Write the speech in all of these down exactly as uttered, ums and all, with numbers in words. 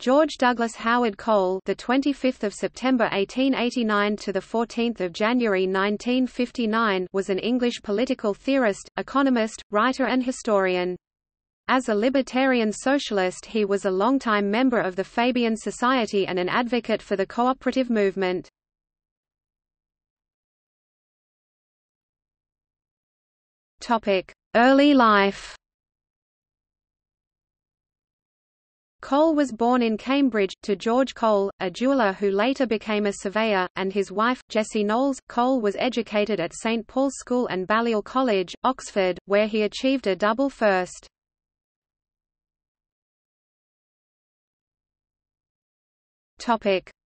George Douglas Howard Cole, the twenty-fifth of September eighteen eighty-nine to the fourteenth of January nineteen fifty-nine, was an English political theorist, economist, writer and historian. As a libertarian socialist, he was a longtime member of the Fabian Society and an advocate for the co-operative movement. Topic: Early life. Cole was born in Cambridge, to George Cole, a jeweller who later became a surveyor, and his wife, Jessie Knowles. Cole was educated at Saint Paul's School and Balliol College, Oxford, where he achieved a double first.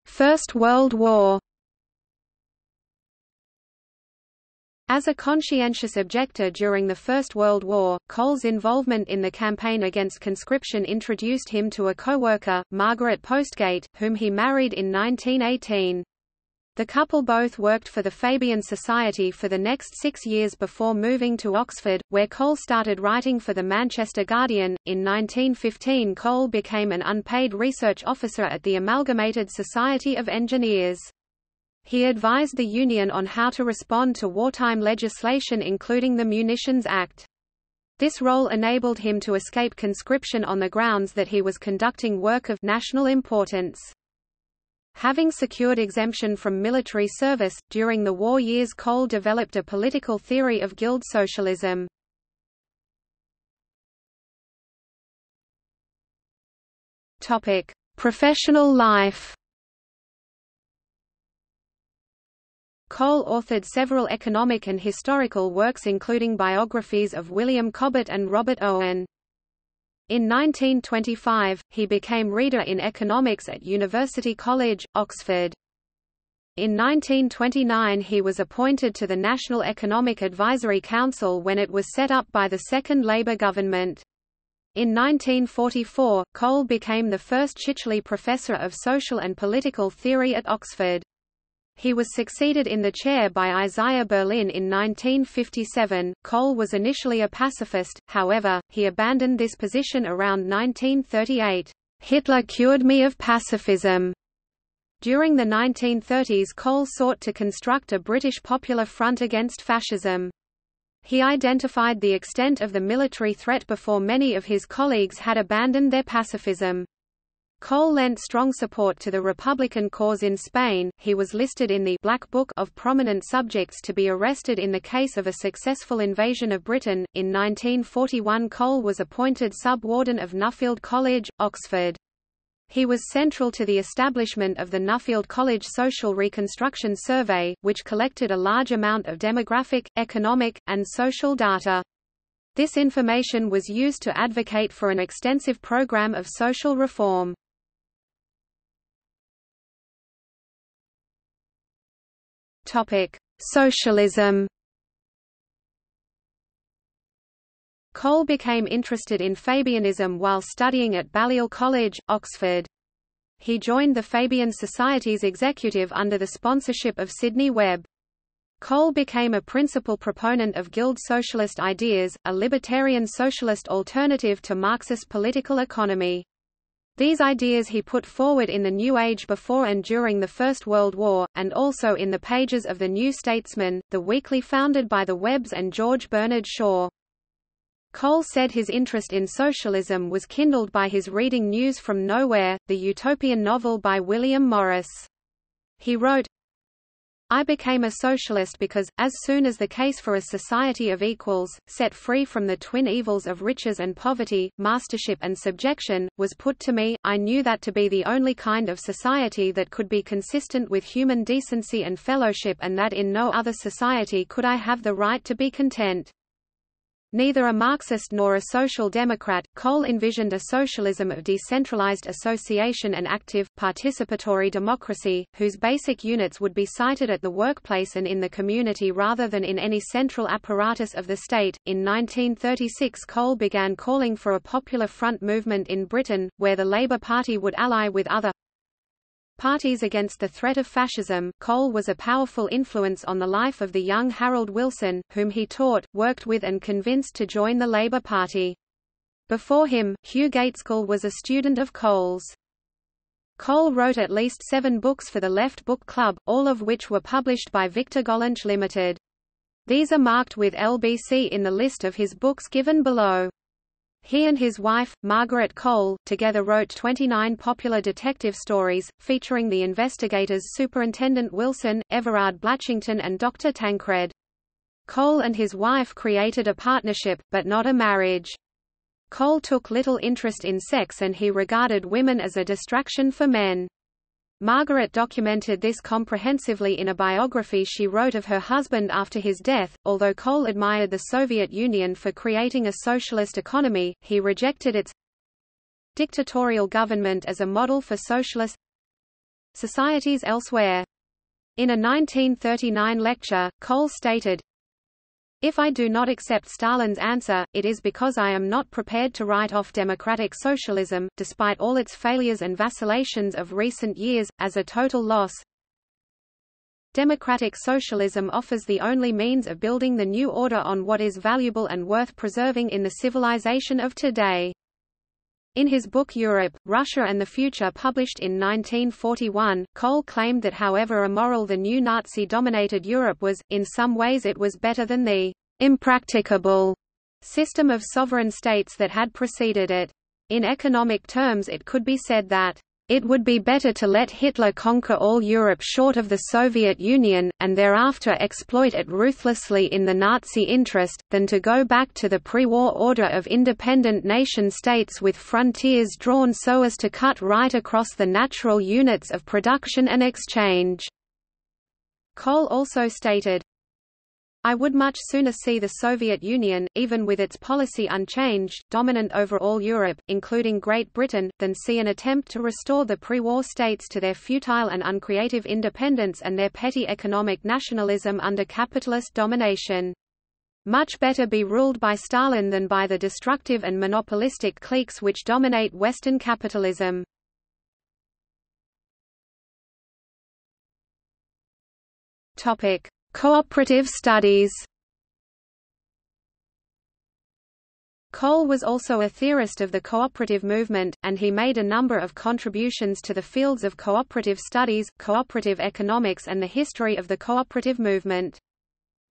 First World War. As a conscientious objector during the First World War, Cole's involvement in the campaign against conscription introduced him to a co-worker, Margaret Postgate, whom he married in nineteen eighteen. The couple both worked for the Fabian Society for the next six years before moving to Oxford, where Cole started writing for the Manchester Guardian. In nineteen fifteen, Cole became an unpaid research officer at the Amalgamated Society of Engineers. He advised the Union on how to respond to wartime legislation including the Munitions Act. This role enabled him to escape conscription on the grounds that he was conducting work of national importance. Having secured exemption from military service, during the war years Cole developed a political theory of Guild Socialism. Professional life. Cole authored several economic and historical works including biographies of William Cobbett and Robert Owen. In nineteen twenty-five, he became reader in economics at University College, Oxford. In nineteen twenty-nine he was appointed to the National Economic Advisory Council when it was set up by the Second Labour Government. In nineteen forty-four, Cole became the first Chichele Professor of Social and Political Theory at Oxford. He was succeeded in the chair by Isaiah Berlin in nineteen fifty-seven. Cole was initially a pacifist, however, he abandoned this position around nineteen thirty-eight. Hitler cured me of pacifism. During the nineteen thirties, Cole sought to construct a British popular front against fascism. He identified the extent of the military threat before many of his colleagues had abandoned their pacifism. Cole lent strong support to the Republican cause in Spain. He was listed in the Black Book of prominent subjects to be arrested in the case of a successful invasion of Britain. In nineteen forty-one, Cole was appointed sub-warden of Nuffield College, Oxford. He was central to the establishment of the Nuffield College Social Reconstruction Survey, which collected a large amount of demographic, economic, and social data. This information was used to advocate for an extensive program of social reform. Topic: Socialism. Cole became interested in Fabianism while studying at Balliol College, Oxford. He joined the Fabian Society's executive under the sponsorship of Sidney Webb. Cole became a principal proponent of Guild Socialist ideas, a libertarian socialist alternative to Marxist political economy. These ideas he put forward in the New Age before and during the First World War, and also in the pages of the New Statesman, the weekly founded by the Webbs and George Bernard Shaw. Cole said his interest in socialism was kindled by his reading News from Nowhere, the utopian novel by William Morris. He wrote, "I became a socialist because, as soon as the case for a society of equals, set free from the twin evils of riches and poverty, mastership and subjection, was put to me, I knew that to be the only kind of society that could be consistent with human decency and fellowship, and that in no other society could I have the right to be content." Neither a Marxist nor a social democrat, Cole envisioned a socialism of decentralized association and active, participatory democracy, whose basic units would be cited at the workplace and in the community rather than in any central apparatus of the state. In nineteen thirty-six, Cole began calling for a popular front movement in Britain, where the Labour Party would ally with other parties against the threat of fascism. Cole was a powerful influence on the life of the young Harold Wilson, whom he taught, worked with and convinced to join the Labour Party. Before him, Hugh Gaitskell was a student of Cole's. Cole wrote at least seven books for the Left Book Club, all of which were published by Victor Gollancz Limited. These are marked with L B C in the list of his books given below. He and his wife, Margaret Cole, together wrote twenty-nine popular detective stories, featuring the investigators Superintendent Wilson, Everard Blatchington and Doctor Tancred. Cole and his wife created a partnership, but not a marriage. Cole took little interest in sex and he regarded women as a distraction for men. Margaret documented this comprehensively in a biography she wrote of her husband after his death. Although Cole admired the Soviet Union for creating a socialist economy, he rejected its dictatorial government as a model for socialist societies elsewhere. In a nineteen thirty-nine lecture, Cole stated, "If I do not accept Stalin's answer, it is because I am not prepared to write off democratic socialism, despite all its failures and vacillations of recent years, as a total loss. Democratic socialism offers the only means of building the new order on what is valuable and worth preserving in the civilization of today." In his book Europe, Russia and the Future, published in nineteen forty-one, Cole claimed that however immoral the new Nazi-dominated Europe was, in some ways it was better than the «impracticable» system of sovereign states that had preceded it. In economic terms it could be said that «it would be better to let Hitler conquer all Europe short of the Soviet Union, and thereafter exploit it ruthlessly in the Nazi interest, than to go back to the pre-war order of independent nation-states with frontiers drawn so as to cut right across the natural units of production and exchange." Cole also stated, "I would much sooner see the Soviet Union, even with its policy unchanged, dominant over all Europe, including Great Britain, than see an attempt to restore the pre-war states to their futile and uncreative independence and their petty economic nationalism under capitalist domination. Much better be ruled by Stalin than by the destructive and monopolistic cliques which dominate Western capitalism." Cooperative studies. Cole was also a theorist of the cooperative movement, and he made a number of contributions to the fields of cooperative studies, cooperative economics and the history of the cooperative movement.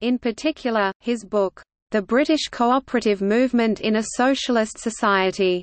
In particular, his book, The British Cooperative Movement in a Socialist Society,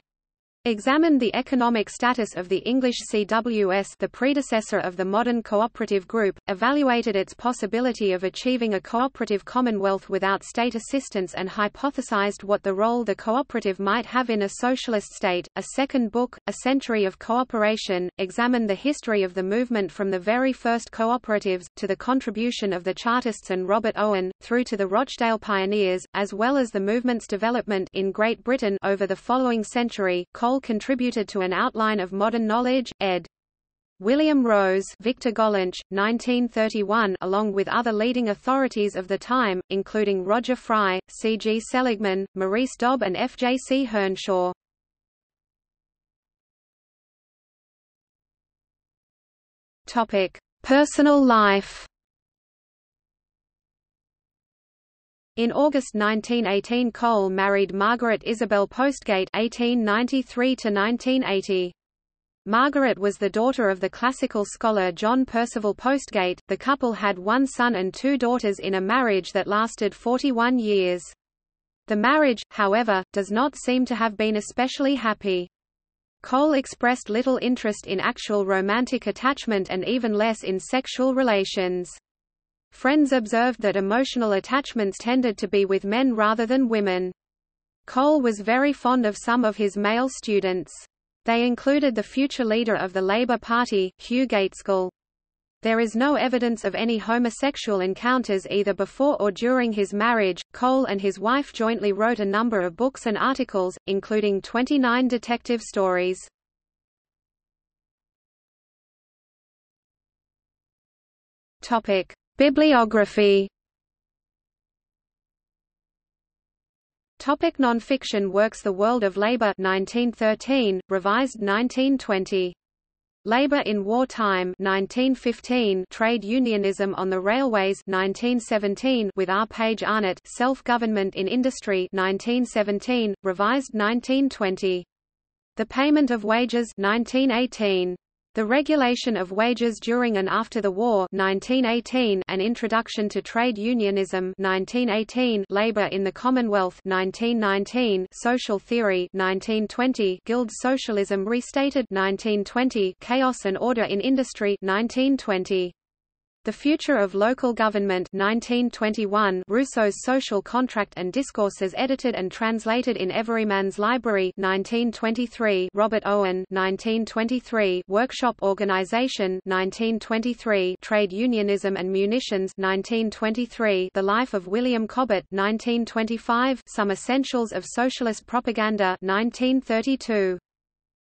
examined the economic status of the English C W S, the predecessor of the modern cooperative group, evaluated its possibility of achieving a cooperative commonwealth without state assistance and hypothesized what the role the cooperative might have in a socialist state. A second book, A Century of Cooperation, examined the history of the movement from the very first cooperatives, to the contribution of the Chartists and Robert Owen, through to the Rochdale pioneers, as well as the movement's development in Great Britain over the following century. Cole contributed to An Outline of Modern Knowledge, ed. William Rose, Victor Gollancz, nineteen thirty-one, along with other leading authorities of the time, including Roger Fry, C G Seligman, Maurice Dobb and F J C Earnshaw. Personal life. In August nineteen eighteen, Cole married Margaret Isabel Postgate eighteen ninety-three to nineteen eighty. Margaret was the daughter of the classical scholar John Percival Postgate. The couple had one son and two daughters in a marriage that lasted forty-one years. The marriage, however, does not seem to have been especially happy. Cole expressed little interest in actual romantic attachment and even less in sexual relations. Friends observed that emotional attachments tended to be with men rather than women. Cole was very fond of some of his male students. They included the future leader of the Labour Party, Hugh Gaitskell. There is no evidence of any homosexual encounters either before or during his marriage. Cole and his wife jointly wrote a number of books and articles, including twenty-nine detective stories. Topic: Bibliography. Topic: Nonfiction works. The World of Labour, nineteen thirteen, revised nineteen twenty. Labour in Wartime, nineteen fifteen. Trade Unionism on the Railways, nineteen seventeen, with R. Page Arnott. Self-Government in Industry, nineteen seventeen, revised nineteen twenty. The Payment of Wages, nineteen eighteen. The Regulation of Wages During and After the War nineteen eighteen, An Introduction to Trade Unionism nineteen eighteen, Labour in the Commonwealth nineteen nineteen, Social Theory nineteen twenty, Guild Socialism Restated nineteen twenty, Chaos and Order in Industry nineteen twenty. The Future of Local Government nineteen twenty-one, Rousseau's Social Contract and Discourses edited and translated in Everyman's Library nineteen twenty-three, Robert Owen nineteen twenty-three, Workshop Organisation nineteen twenty-three, Trade Unionism and Munitions nineteen twenty-three, The Life of William Cobbett nineteen twenty-five, Some Essentials of Socialist Propaganda nineteen thirty-two.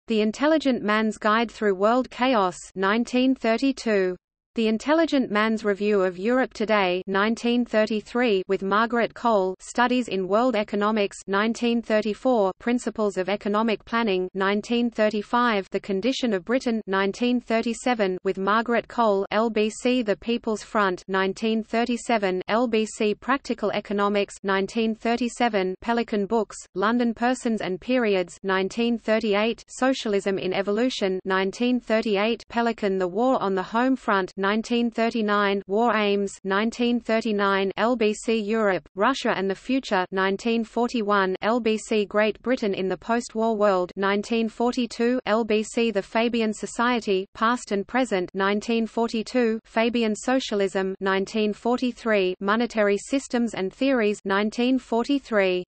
The Intelligent Man's Guide Through World Chaos nineteen thirty-two. The Intelligent Man's Review of Europe Today nineteen thirty-three with Margaret Cole, Studies in World Economics nineteen thirty-four, Principles of Economic Planning nineteen thirty-five, The Condition of Britain nineteen thirty-seven with Margaret Cole, L B C The People's Front nineteen thirty-seven, L B C Practical Economics nineteen thirty-seven, Pelican Books, London Persons and Periods nineteen thirty-eight, Socialism in Evolution nineteen thirty-eight, Pelican The War on the Home Front nineteen thirty-nine, War Aims nineteen thirty-nine, L B C Europe, Russia and the Future nineteen forty-one, L B C Great Britain in the Post-War World nineteen forty-two, L B C The Fabian Society, Past and Present nineteen forty-two, Fabian Socialism nineteen forty-three, Monetary Systems and Theories nineteen forty-three.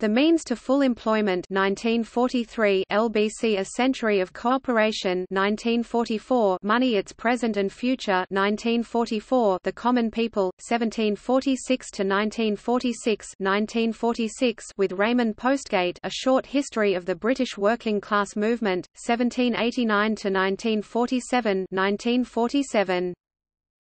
The Means to Full Employment nineteen forty-three, L B C A Century of Cooperation nineteen forty-four, Money Its Present and Future nineteen forty-four, The Common People, seventeen forty-six to nineteen forty-six nineteen forty-six with Raymond Postgate, A Short History of the British Working Class Movement, seventeen eighty-nine to nineteen forty-seven nineteen forty-seven.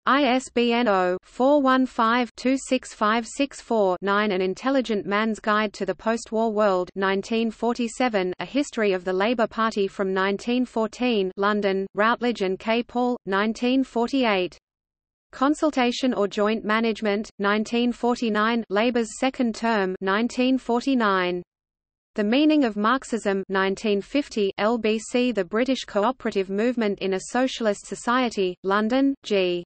I S B N zero four one five two six five six four nine, An Intelligent Man's Guide to the Postwar World nineteen forty-seven, A History of the Labour Party from nineteen fourteen, London, Routledge and K. Paul, nineteen forty-eight. Consultation or Joint Management, nineteen forty-nine, Labour's Second Term nineteen forty-nine. The Meaning of Marxism nineteen fifty, L B C The British Co-operative Movement in a Socialist Society, London, G.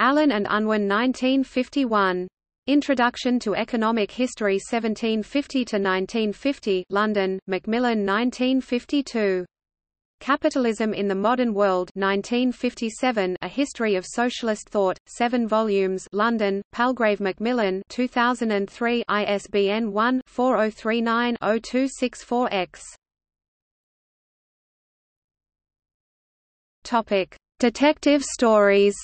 Allen and Unwin nineteen fifty-one. Introduction to Economic History seventeen fifty to nineteen fifty, London, Macmillan nineteen fifty-two. Capitalism in the Modern World nineteen fifty-seven, A History of Socialist Thought, seven volumes, London, Palgrave Macmillan two thousand three, I S B N one four zero three nine zero two six four X. Topic: Detective Stories.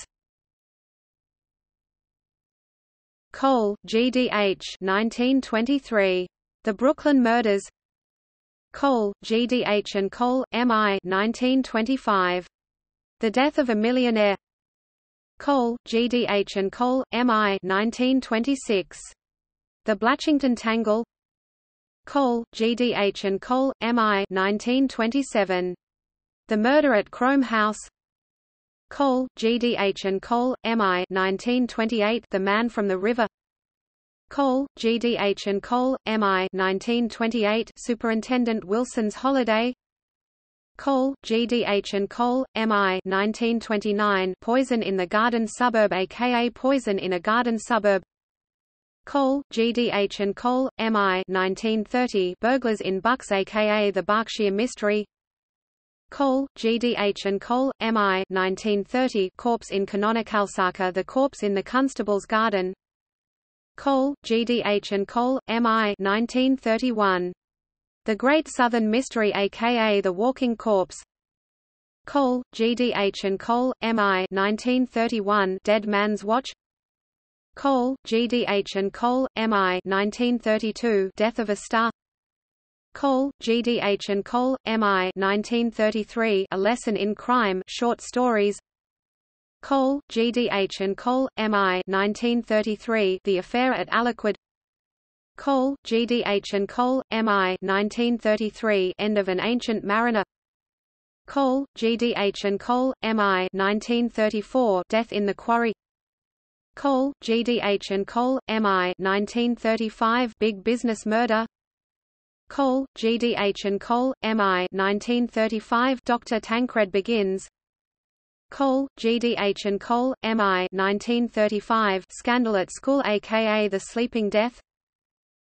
Cole, G D H nineteen twenty-three. The Brooklyn Murders. Cole, G D H and Cole, M I nineteen twenty-five. The Death of a Millionaire. Cole, G D H and Cole, M I nineteen twenty-six. The Blatchington Tangle. Cole, G D H and Cole, M I nineteen twenty-seven. The Murder at Crome House. Cole, G D H and Cole, M I nineteen twenty-eight, The Man from the River. Cole, G D H and Cole, M I nineteen twenty-eight, Superintendent Wilson's Holiday. Cole, G D H and Cole, M I nineteen twenty-nine, Poison in the Garden Suburb aka Poison in a Garden Suburb. Cole, G D H and Cole, M I nineteen thirty, Burglars in Bucks aka The Berkshire Mystery. Cole, G D H and Cole, M I nineteen thirty, Corpse in Kanonacalsaca, The Corpse in the Constable's Garden. Cole, G D H and Cole, M I nineteen thirty-one. The Great Southern Mystery aka The Walking Corpse. Cole, G D H and Cole, M I nineteen thirty-one, Dead Man's Watch. Cole, G D H and Cole, M I nineteen thirty-two, Death of a Star. Cole, G D H and Cole, M I nineteen thirty-three, A Lesson in Crime, Short Stories. Cole, G D H and Cole, M I nineteen thirty-three, The Affair at Aliquid. Cole, G D H and Cole, M I nineteen thirty-three, End of an Ancient Mariner. Cole, G D H and Cole, M I nineteen thirty-four, Death in the Quarry. Cole, G D H and Cole, M I nineteen thirty-five, Big Business Murder. Cole, G D H and Cole, M I nineteen thirty-five, Doctor Tancred Begins. Cole, G D H and Cole, M I nineteen thirty-five, Scandal at School aka The Sleeping Death.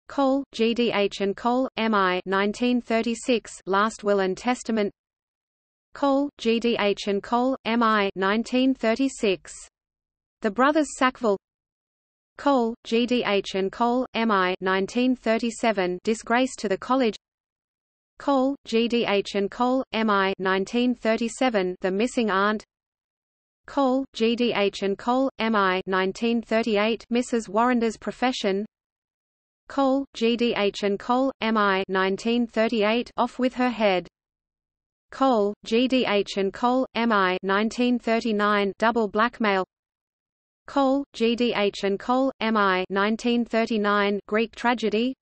Cole, G D H and Cole, M I nineteen thirty-six, Last Will and Testament. Cole, G D H and Cole, M I nineteen thirty-six. The Brothers Sackville. Cole, G D H and Cole, M I nineteen thirty-seven, Disgrace to the College. Cole, G D H and Cole, M I nineteen thirty-seven, The Missing Aunt. Cole, G D H and Cole, M I nineteen thirty-eight, Missus Warrender's Profession. Cole, G D H and Cole, M I nineteen thirty-eight, Off with Her Head. Cole, G D H and Cole, M I nineteen thirty-nine, Double Blackmail. Cole, G D H and Cole, M I nineteen thirty-nine, Greek Tragedy.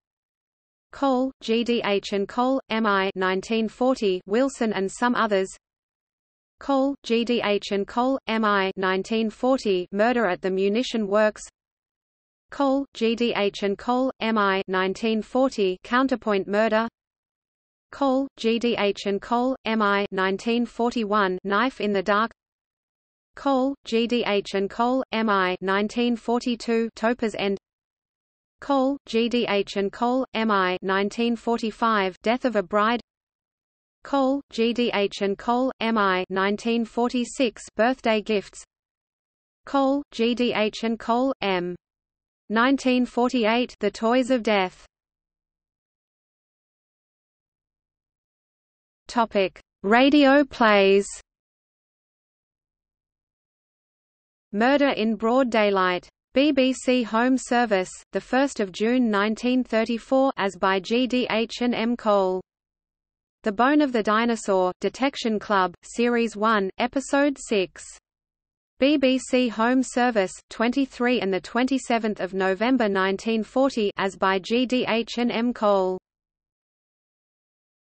Cole, G D H and Cole, M I nineteen forty, Wilson and Some Others. Cole, G D H and Cole, M I nineteen forty, Murder at the Munition Works. Cole, G D H and Cole, M I nineteen forty, Counterpoint Murder. Cole, G D H and Cole, M I nineteen forty-one, Knife in the Dark. Cole, G D H and Cole, M I nineteen forty-two, Topaz End. Cole, G D H and Cole, M I nineteen forty-five, Death of a Bride. Cole, G D H and Cole, M I nineteen forty-six, Birthday Gifts. Cole, G D H and Cole, M. nineteen forty-eight, The Toys of Death. Topic: Radio plays. Murder in Broad Daylight. B B C Home Service, the first of June nineteen thirty-four, as by G D H and M. Cole. The Bone of the Dinosaur, Detection Club, Series one, Episode six. B B C Home Service, twenty-three and the twenty-seventh of November nineteen forty, as by G D H and M. Cole.